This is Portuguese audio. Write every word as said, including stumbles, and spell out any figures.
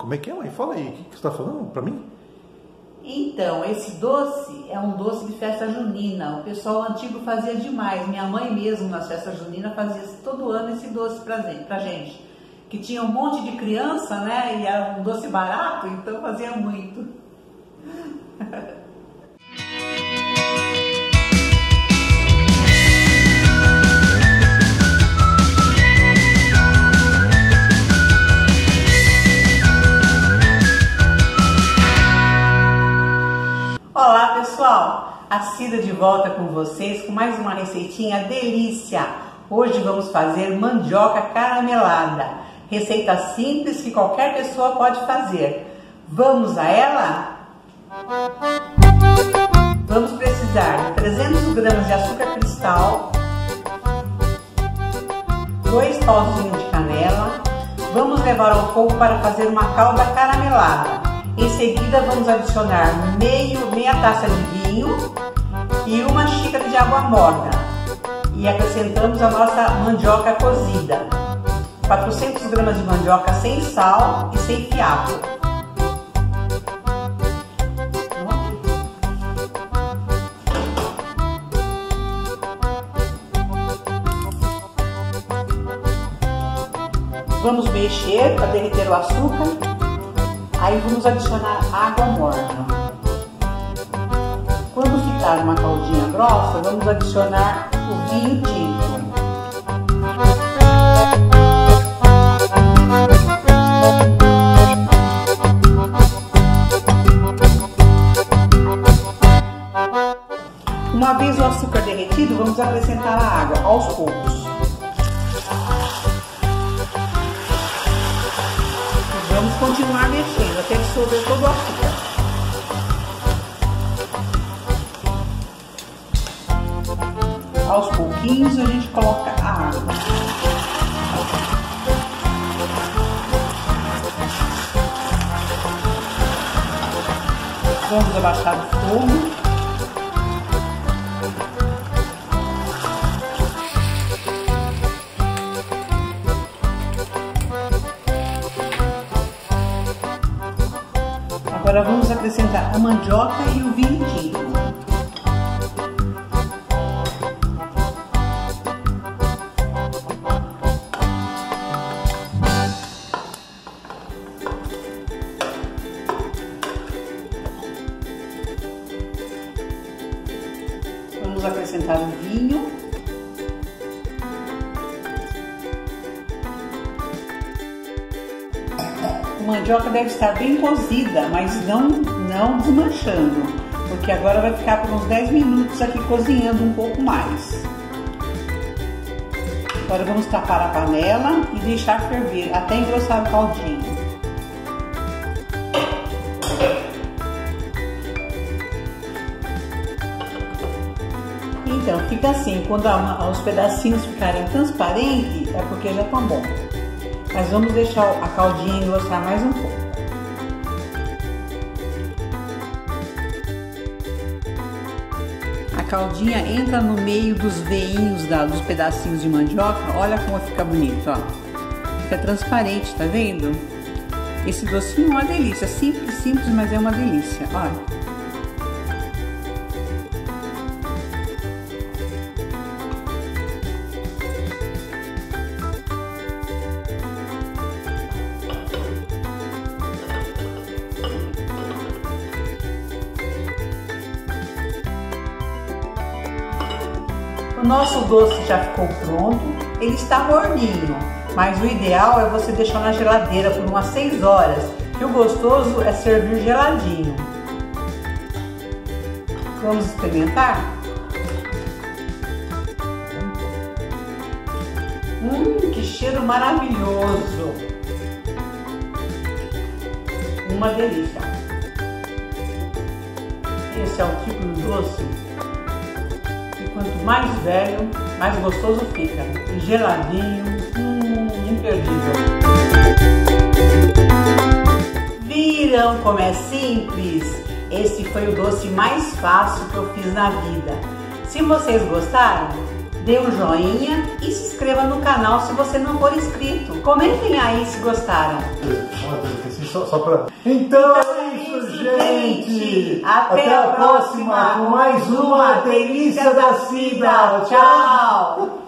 Como é que é, mãe? Fala aí, o que, que você tá falando pra mim? Então, esse doce é um doce de festa junina. O pessoal antigo fazia demais. Minha mãe mesmo, nas festas juninas, fazia todo ano esse doce pra gente. Que tinha um monte de criança, né? E era um doce barato, então fazia muito. Olá, pessoal! A Cida de volta com vocês com mais uma receitinha delícia. Hoje vamos fazer mandioca caramelada. Receita simples que qualquer pessoa pode fazer. Vamos a ela? Vamos precisar de trezentos gramas de açúcar cristal, dois pauzinhos de canela. Vamos levar ao fogo para fazer uma calda caramelada. Em seguida vamos adicionar meio, meia taça de vinho e uma xícara de água morna. E acrescentamos a nossa mandioca cozida. quatrocentos gramas de mandioca sem sal e sem fiapo. Vamos mexer para derreter o açúcar. Aí vamos adicionar água morna. Quando ficar uma caldinha grossa, vamos adicionar o vinho tinto. Uma vez o açúcar derretido, vamos acrescentar a água aos poucos. Vamos continuar mexendo até dissolver todo o açúcar. Aos pouquinhos a gente coloca a água. Vamos abaixar o fogo. Agora vamos acrescentar a mandioca e o vinho tinto. Vamos acrescentar o vinho. A mandioca deve estar bem cozida, mas não, não desmanchando, porque agora vai ficar por uns dez minutos aqui cozinhando um pouco mais. Agora vamos tapar a panela e deixar ferver até engrossar o caldinho. Então fica assim, quando os pedacinhos ficarem transparentes é porque já estão bons. Mas vamos deixar a caldinha engrossar mais um pouco. A caldinha entra no meio dos veinhos, dos pedacinhos de mandioca. Olha como fica bonito, ó. Fica transparente, tá vendo? Esse docinho é uma delícia. Simples, simples, mas é uma delícia. Olha. O nosso doce já ficou pronto, ele está morninho, mas o ideal é você deixar na geladeira por umas seis horas, que o gostoso é servir geladinho. Vamos experimentar? Hum, que cheiro maravilhoso! Uma delícia! Esse é o tipo de doce. Quanto mais velho, mais gostoso fica. E geladinho, hum, imperdível. Viram como é simples? Esse foi o doce mais fácil que eu fiz na vida. Se vocês gostaram, dê um joinha e se inscreva no canal se você não for inscrito. Comentem aí se gostaram. Só, só pra... Então é isso, gente! Até, Até a próxima, próxima com mais uma Delícia da Cida! Tchau!